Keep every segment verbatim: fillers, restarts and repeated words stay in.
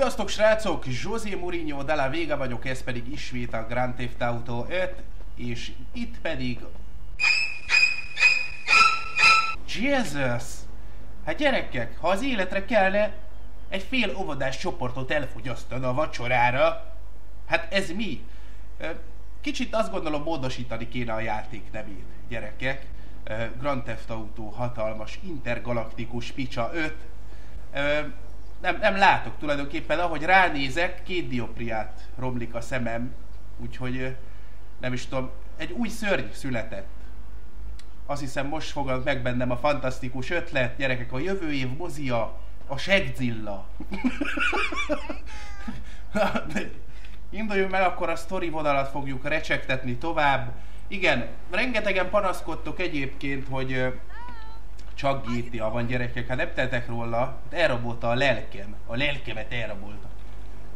Sziasztok srácok, José Mourinho de la Vega vagyok, ez pedig ismét a Grand Theft Auto öt, és itt pedig... Jesus! Hát gyerekek, ha az életre kellene egy fél óvodás csoportot elfogyasztani a vacsorára, hát ez mi? Kicsit azt gondolom, módosítani kéne a játék nevét, gyerekek. Grand Theft Auto hatalmas, intergalaktikus picsa öt. Nem, nem látok tulajdonképpen, ahogy ránézek, két diopriát romlik a szemem, úgyhogy nem is tudom, egy új szörny született. Azt hiszem, most fogad meg bennem a fantasztikus ötlet, gyerekek, a jövő év mozia, a Segzilla. Induljunk el, akkor a sztori vonalat fogjuk recsegtetni tovább. Igen, rengetegen panaszkodtok egyébként, hogy csak gé té á van, gyerekek, hát nem tettek róla, hát elrabolta a lelkem, a lelkemet elrabolta.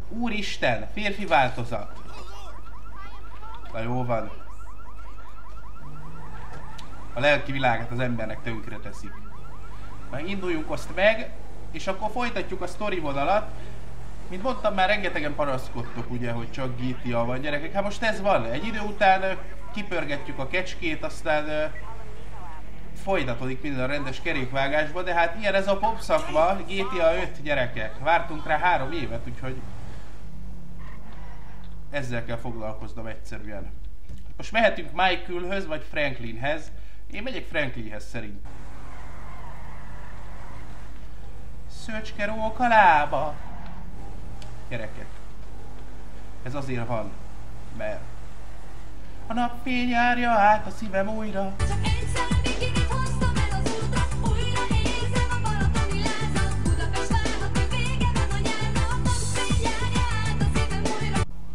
Úristen, férfi változat. Na jó van. A lelki világát az embernek tönkre teszik. Na, induljunk azt meg, és akkor folytatjuk a sztori vonalat. Mint mondtam, már rengetegen panaszkodtok ugye, hogy csak gé té á van, gyerekek, hát most ez van, egy idő után kipörgetjük a kecskét, aztán folytatódik minden a rendes kerékvágásba, de hát ilyen ez a popszakma, gé té á öt, gyerekek. Vártunk rá három évet, úgyhogy ezzel kell foglalkoznom egyszerűen. Most mehetünk Michaelhöz vagy Franklinhez. Én megyek Franklinhez szerint. Szöcske rók a lába! Gyerekek. Ez azért van, mert a napfény járja át a szívem újra.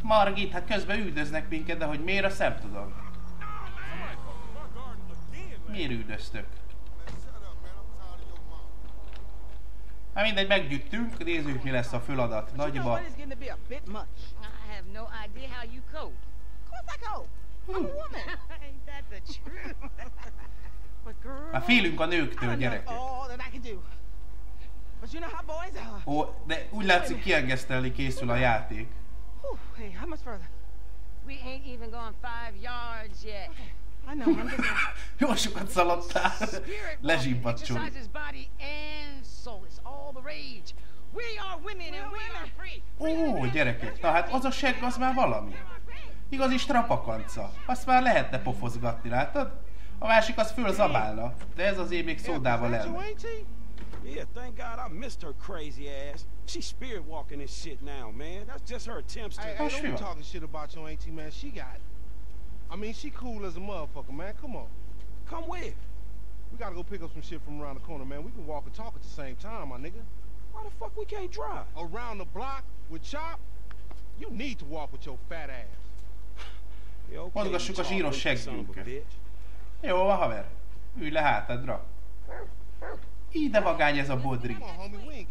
Margit, hát közben üldöznek minket, de hogy miért, azt nem tudom. Miért üldöztök? Hát mindegy, meggyűjtünk, nézzük, mi lesz a feladat nagyba. Már félünk a nőktől, gyerekek. Ó, de úgy látszik, kiengesztelni készül a játék. Hey, how much further? We ain't even gone five yards yet. I know. I'm just. Jó sokat szaladtál. Lezsibbad csúly. Ó, gyerekek, na hát az a segg az már valami. Igazi strapakanca. Azt már lehetne pofozgatni, látod? A másik az föl zabálna, de ez azért még szódával elmegy. Yeah, thank God I missed her crazy ass. She's spirit walking and shit now, man. That's just her attempts to. Hey, hey, don't be talking shit about your auntie, man. She got it. I mean, she cool as a motherfucker, man. Come on. Come with. We gotta go pick up some shit from around the corner, man. We can walk and talk at the same time, my nigga. Why the fuck we can't drive? Around the block with Chop? You need to walk with your fat ass. Yo, mozgassuk a zsíros seggünket. Jó, van, haver. Ülj le hátadra. Ide vagány ez a bodri. Mit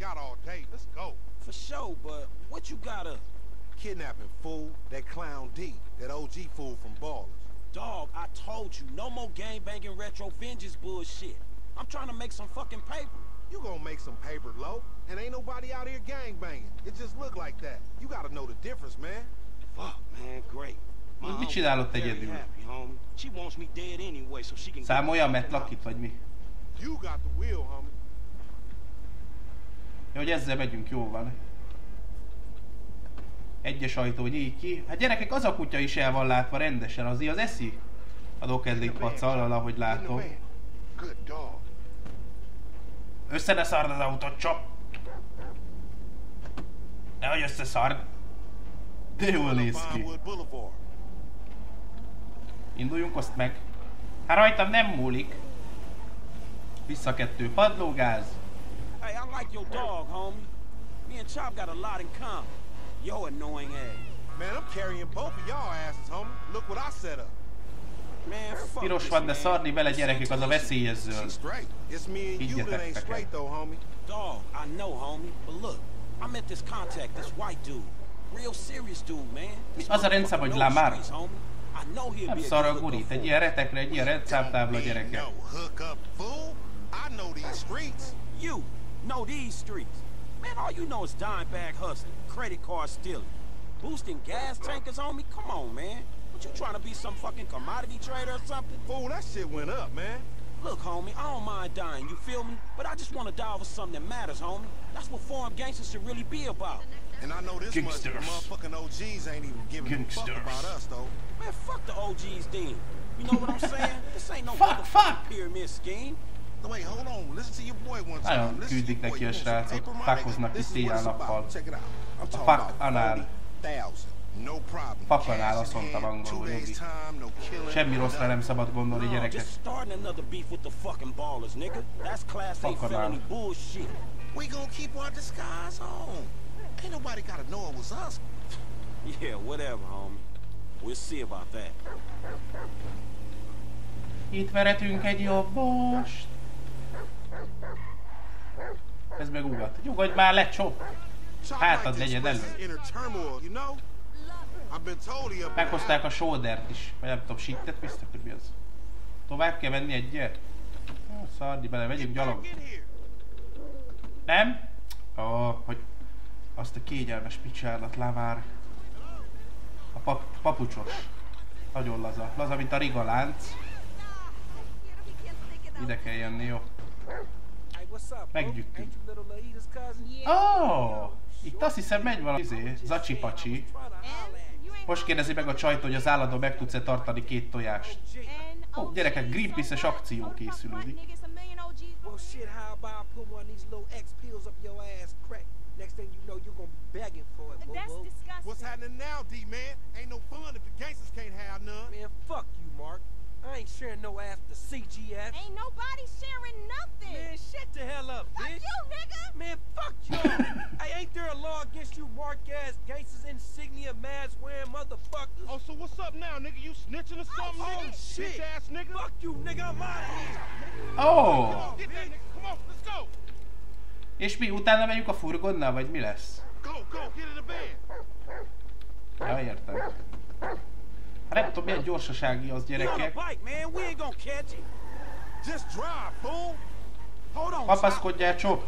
csinálod egyedül? Számolja, mert lakít vagy mi? Jó, hogy ezzel megyünk, jó van. Egyes ajtó nyíj ki. Hát gyerekek, az a kutya is el van látva rendesen, azért az eszi? A dokedlik pacal, ahogy látom. Össze ne szard az autót, Chop! Nehogy összeszard! De jól néz ki. Induljunk azt meg. Hát rajtam nem múlik. Vissza kettő padlógáz. Hey, I like your dog, homie. Me and Chop got a lot in common. Yo, annoying ass. Man, I'm carrying both of y'all asses, homie. Look what I set up. Man, fuck. Piros van, de szarni vele, gyerekek, az a veszélyes zöld. Higgyetek nekem. Dog, I know, homie, but look, I met this contact, this white dude, real serious dude, man. Az a rendszám, hogy Lamar. Nem szar a gurit, egy ilyen retekre, egy ilyen rendszámtábla, gyerekek. I know these streets. You know these streets. Man, all you know is dime bag hustling, credit card stealing, boosting gas tankers on me. Come on, man. What, you trying to be some fucking commodity trader or something? Fool, that shit went up, man. Look, homie, I don't mind dying, you feel me? But I just want to die for something that matters, homie. That's what foreign gangsters should really be about. And I know this much, the motherfucking O Gs ain't even giving a fuck about us, though. Man, fuck the O Gs, then. You know what I'm saying? This ain't no fuck, fuck. Pyramid scheme. No, wait, hold on. Listen to your boy one time. Listen to your boy one time. This is what it's about. Check it out. I'm talking about forty thousand. No problem. Papán áll, azt mondta angolul, nyugi. Semmi rosszra nem szabad gondolni, gyerekek. Papán áll. We gonna keep our disguise on. Ain't nobody gotta know it was us. Yeah, whatever, homie. We'll see about that. Itt veretünk egy jobbost. Ez meg ugat. Nyugodj már le, Chop. Hátad legyen elő. Meghozták a sódert is, vagy nem tudom, sittet biztos, hogy mi az. Tovább kell venni egyet? Szarni bele, megyünk gyalog. Nem? Ó, hogy azt a kényelmes picsárlat, Lamar. A pap papucsos. Nagyon laza. Laza, mint a rigalánc. Ide kell jönni, jó? Meggyüttünk. Ó! Oh, itt azt hiszem megy valami izé, zacsipacsi. Most kérdezi meg a csajt, hogy az állandó meg tudsz-e tartani két tojást. Ó, oh, gyerekek, Greenpeace-es akció készülődik. I ain't sharing no ass to C G S. Ain't nobody sharing nothing. Man, shut the hell up, bitch. Fuck you, nigga. Man, fuck you. Hey, ain't there a law against you mark-ass gangsters, insignia, mask-wearing motherfuckers? Oh, so what's up now, nigga? You snitching or something, nigga? Oh, shit. Bitch-ass nigga. Fuck you, nigga. I'm out of here. Oh. Come on, get that nigga. Come on, let's go. És mi, utána megyünk a furgonnal, vagy mi lesz? Go, go, get in the van. Ja, értem. Hát nem tudom, milyen gyorsasági az, gyerekek. Papaszkodjál, Chop!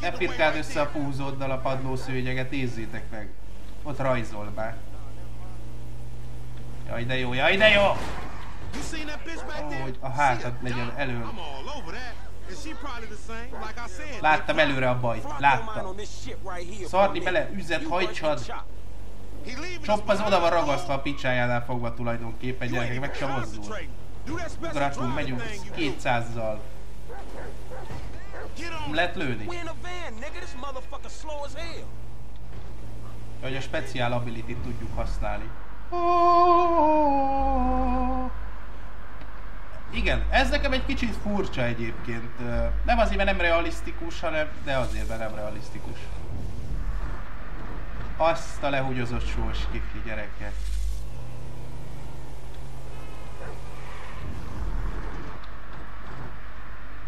Ne pirkáld össze a púzóddal a padlószőnyeget, nézzétek meg! Ott rajzol be. Jaj, de jó, jaj, de jó! Ó, hogy a hátat legyen elől. Láttam előre a bajt, láttam. Szarni bele, üzet, hajtsad! Chop az oda van ragasztva a picsájánál fogva tulajdonképpen, gyerekek, meg sem mozdul. Ugratunk, megyünk kétszázzal. Nem lehet lőni. Hogy a speciál ability-t tudjuk használni. Igen, ez nekem egy kicsit furcsa egyébként. Nem azért, mert nem realisztikus, hanem de azért, mert nem realisztikus. Azt a lehúgyozott sós kifli, gyerekek.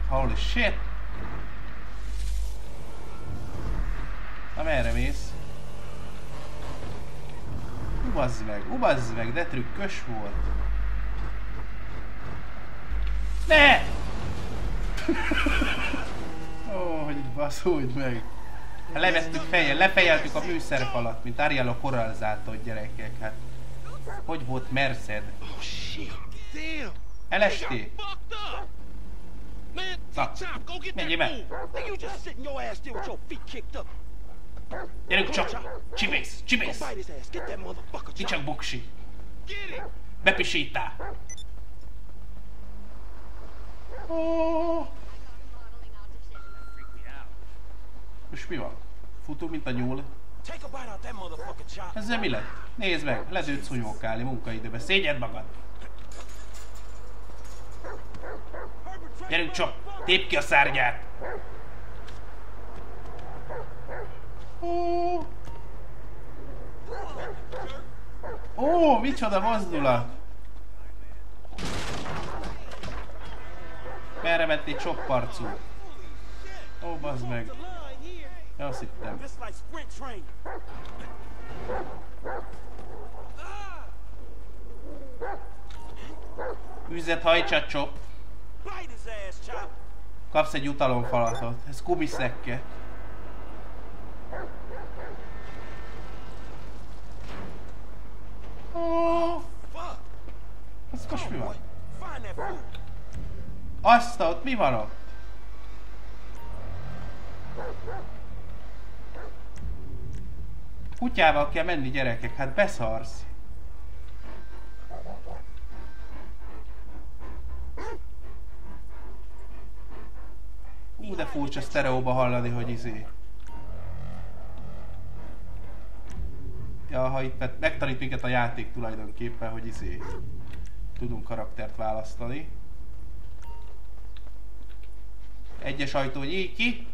Holy shit! Na merre mész? Ubazz meg, ubazz meg, de trükkös volt. Ne! Ó, oh, hogy baszódj meg. Levettük fejjel, lefejeltük a műszerfalat, mint Ariel a korallzától, gyerekek, hát. Hogy volt Merced? Elestél? Na, menjél meg! Gyerünk, Chop! Csibész, csibész! Kicsak buksi! Bepisítál! Oh. És mi van? Futunk, mint a nyúl. Ezzel mi lett? Nézd meg! Ledőtt szúnyókálni munkaidőbe. Szégyed magad! Gyerünk, Chop! Tép ki a szárnyát! Ó, Ó micsoda mozdulat! Merre ment egy Chop arcú? Ó, bazd meg! Azt hittem. Üzlet, hajtsad, Chop! Kapsz egy utalomfalatot. Ez kumiszekke. Azt ott mi van ott? Kutyával kell menni, gyerekek, hát beszarsz. Ú, de furcsa sztereóba hallani, hogy izé. Ja, ha itt megtanít minket a játék tulajdonképpen, hogy izé tudunk karaktert választani. Egyes ajtó nyíj ki.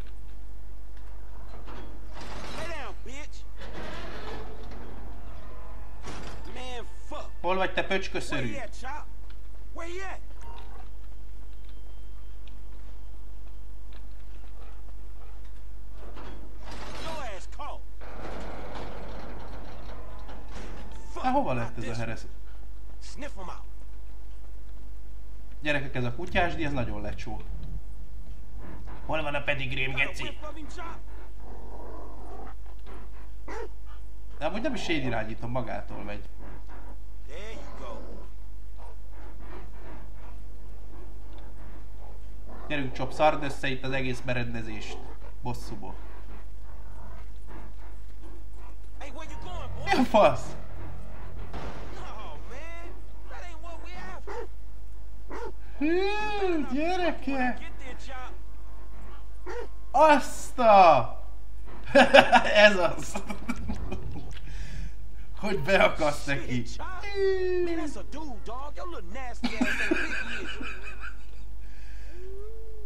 Hol vagy te pöcsköszörű? Há, hova lett ez a heresz? Gyerekek, ez a kutyásdi, ez nagyon lecsó. Hol van a pedigrém, geci? De amúgy nem is én irányítom, magától megy. Gyerünk, Chop, szard össze itt az egész berendezést. Bosszúból. Mi a fasz? Hű, gyereke! Azt a... Ez az! Hogy beakaszt neki!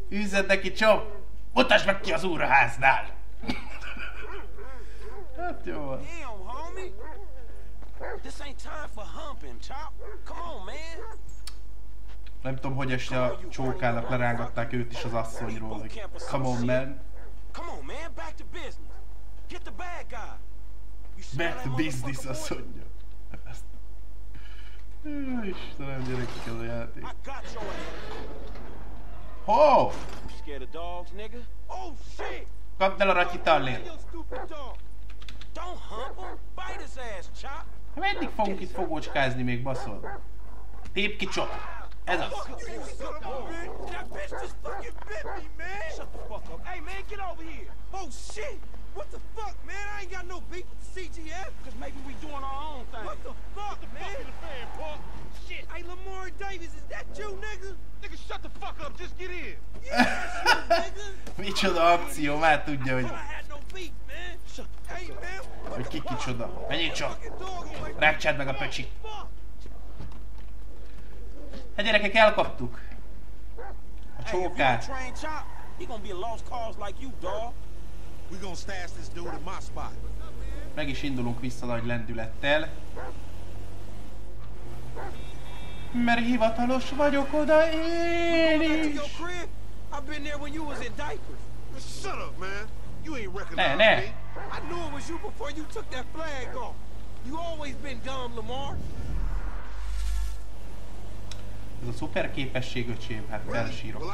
Üzzed neki, Chop! Mutasd meg ki az úraháznál! Hát jó. Nem tudom, hogy este a csókának lerángatták őt is az asszonyról, hogy come on, man! Back to business, asszonya! Istenem, gyerekek, ez a játék. Ho! Kapd el a ratyitallért! Hát meddig fogunk itt fogócskázni még, baszod? Tép ki, Chop! Ez az! Micsoda akció, már tudja, hogy... Hogy ki kicsoda. Menjél, Chop! Rákcsáld meg a pöcsit! Hát gyerekek, elkaptuk! A csókát! Meg is indulunk vissza nagy lendülettel. Mert hivatalos vagyok oda én is! Ne, ne! Ez a szuper képesség, öcsém, hát felsírok.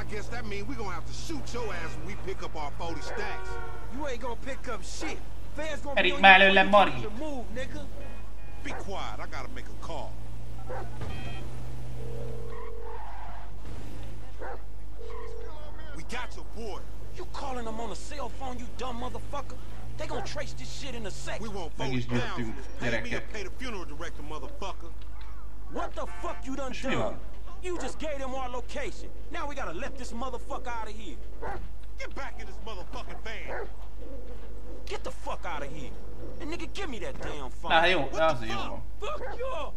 Erik már előlem Margit! Meg is győztünk, gyerekek. És mi van? You just gave them our location. Now we gotta let this motherfucker out of here. Get back in this motherfucking van. Get the fuck out of here. And nigga, give me that damn phone. Nah, yo, what the fuck? Fuck y'all.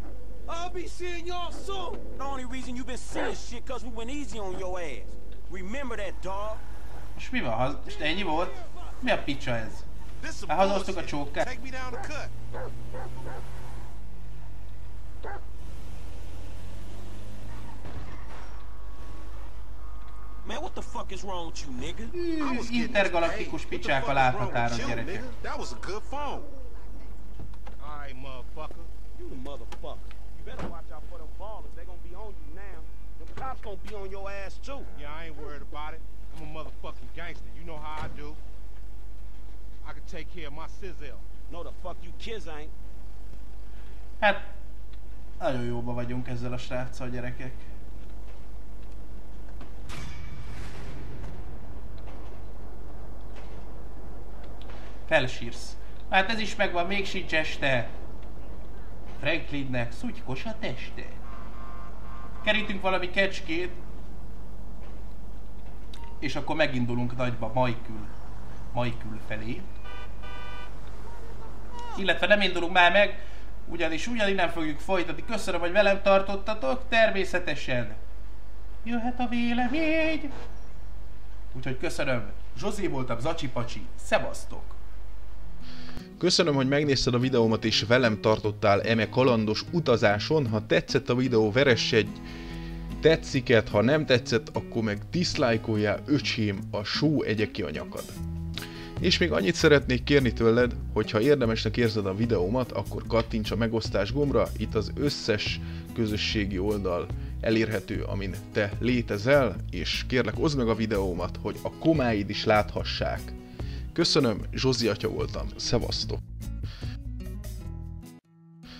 I'll be seeing y'all soon. The only reason you been seeing shit cause we went easy on your ass. Remember that, dog. És mi van? És ennyi volt? Mi a picsa ez? Hát hazoztuk a csókát. Take me down the cut. Man, what the fuck is wrong with you, nigga? I was intergalaktikus picsák a láthatáron, gyerekek. That was a good phone. All right, motherfucker. You the motherfucker. You better watch out for them ballers. They're gonna be on you now. The cops gonna be on your ass too. Yeah, I ain't worried about it. I'm a motherfucking gangster. You know how I do. I can take care of my sizzle. No, the fuck you kids ain't. Hát, nagyon jóba vagyunk ezzel a sráccal, gyerekek. felsírsz. Hát ez is megvan, még sincs este. Franklinnek szutykos a teste. Kerítünk valami kecskét. És akkor megindulunk nagyba Michael, Michael felé. Illetve nem indulunk már meg, ugyanis ugyanígy nem fogjuk folytatni. Köszönöm, hogy velem tartottatok, természetesen. Jöhet a vélemény. Úgyhogy köszönöm. Zsozé voltam, Zacsipacsi. Szevasztok! Köszönöm, hogy megnézted a videómat és velem tartottál eme kalandos utazáson. Ha tetszett a videó, veress egy tetsziket, ha nem tetszett, akkor meg diszlájkoljál, öcsém, a só egye ki a nyakad. És még annyit szeretnék kérni tőled, hogy ha érdemesnek érzed a videómat, akkor kattints a megosztás gombra, itt az összes közösségi oldal elérhető, amin te létezel, és kérlek, oszd meg a videómat, hogy a komáid is láthassák. Köszönöm, Zsozeatya voltam, szevasztok!